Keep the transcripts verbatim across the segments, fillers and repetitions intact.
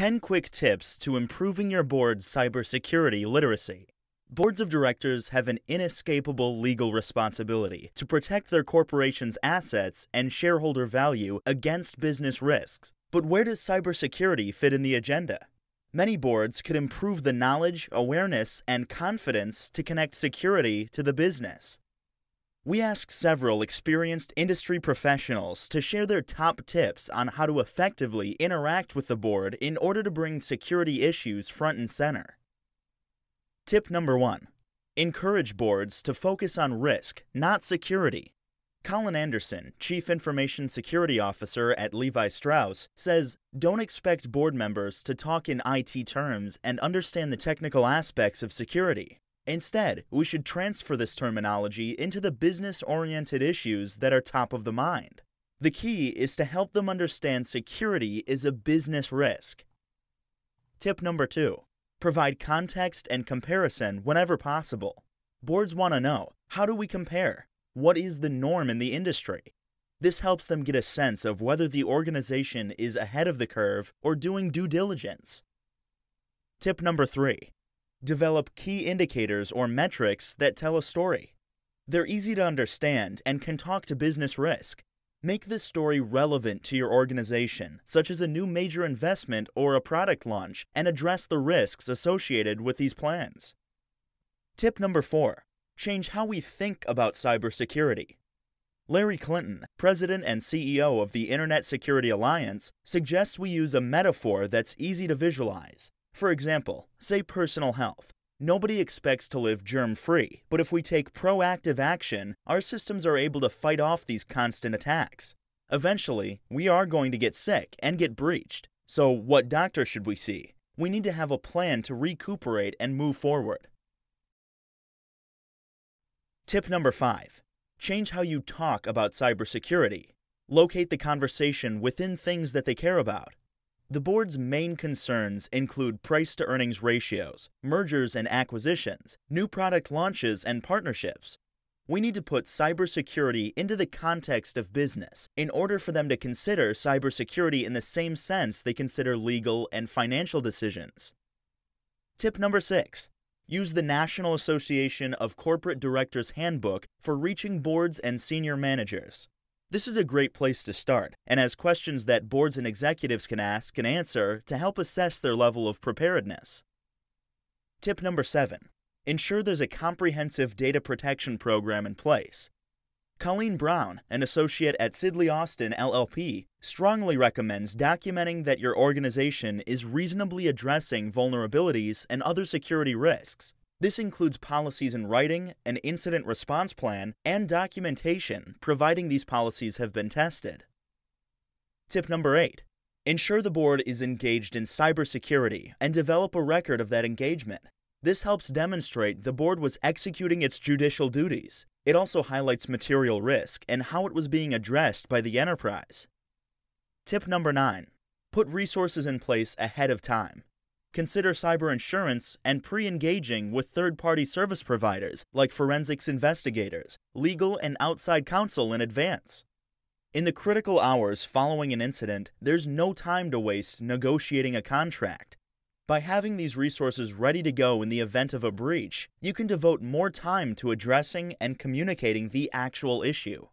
ten quick tips to improving your board's cybersecurity literacy. Boards of directors have an inescapable legal responsibility to protect their corporation's assets and shareholder value against business risks. But where does cybersecurity fit in the agenda? Many boards could improve the knowledge, awareness, and confidence to connect security to the business. We asked several experienced industry professionals to share their top tips on how to effectively interact with the board in order to bring security issues front and center. Tip number one, encourage boards to focus on risk, not security. Colin Anderson, Chief Information Security Officer at Levi Strauss, says, "Don't expect board members to talk in I T terms and understand the technical aspects of security. Instead, we should transfer this terminology into the business-oriented issues that are top of the mind. The key is to help them understand security is a business risk." Tip number two. Provide context and comparison whenever possible. Boards want to know, how do we compare? What is the norm in the industry? This helps them get a sense of whether the organization is ahead of the curve or doing due diligence. Tip number three, develop key indicators or metrics that tell a story. They're easy to understand and can talk to business risk. Make this story relevant to your organization, such as a new major investment or a product launch, and address the risks associated with these plans. Tip number four, change how we think about cybersecurity. Larry Clinton, president and C E O of the Internet Security Alliance, suggests we use a metaphor that's easy to visualize. For example, say personal health. Nobody expects to live germ-free, but if we take proactive action, our systems are able to fight off these constant attacks. Eventually, we are going to get sick and get breached. So what doctor should we see? We need to have a plan to recuperate and move forward. Tip number five. Change how you talk about cybersecurity. Locate the conversation within things that they care about. The board's main concerns include price-to-earnings ratios, mergers and acquisitions, new product launches and partnerships. We need to put cybersecurity into the context of business in order for them to consider cybersecurity in the same sense they consider legal and financial decisions. Tip number six, use the National Association of Corporate Directors Handbook for reaching boards and senior managers. This is a great place to start and has questions that boards and executives can ask and answer to help assess their level of preparedness. Tip number seven, ensure there's a comprehensive data protection program in place. Colleen Brown, an associate at Sidley Austin L L P, strongly recommends documenting that your organization is reasonably addressing vulnerabilities and other security risks. This includes policies in writing, an incident response plan, and documentation, providing these policies have been tested. Tip number eight. Ensure the board is engaged in cybersecurity and develop a record of that engagement. This helps demonstrate the board was executing its judicial duties. It also highlights material risk and how it was being addressed by the enterprise. Tip number nine. Put resources in place ahead of time. Consider cyber insurance and pre-engaging with third-party service providers like forensics investigators, legal and outside counsel in advance. In the critical hours following an incident, there's no time to waste negotiating a contract. By having these resources ready to go in the event of a breach, you can devote more time to addressing and communicating the actual issue.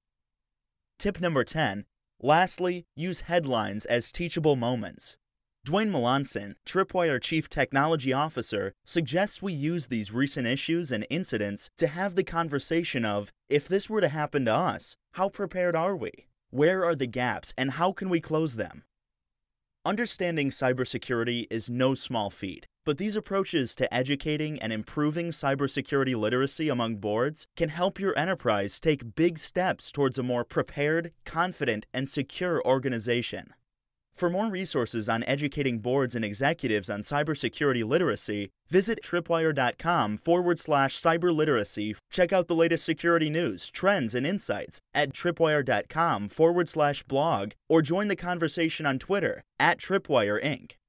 Tip number ten. Lastly, use headlines as teachable moments. Duane Melanson, Tripwire Chief Technology Officer, suggests we use these recent issues and incidents to have the conversation of, if this were to happen to us, how prepared are we? Where are the gaps and how can we close them? Understanding cybersecurity is no small feat, but these approaches to educating and improving cybersecurity literacy among boards can help your enterprise take big steps towards a more prepared, confident, and secure organization. For more resources on educating boards and executives on cybersecurity literacy, visit tripwire.com forward slash cyber literacy. Check out the latest security news, trends, and insights at tripwire.com forward slash blog, or join the conversation on Twitter at Tripwire Incorporated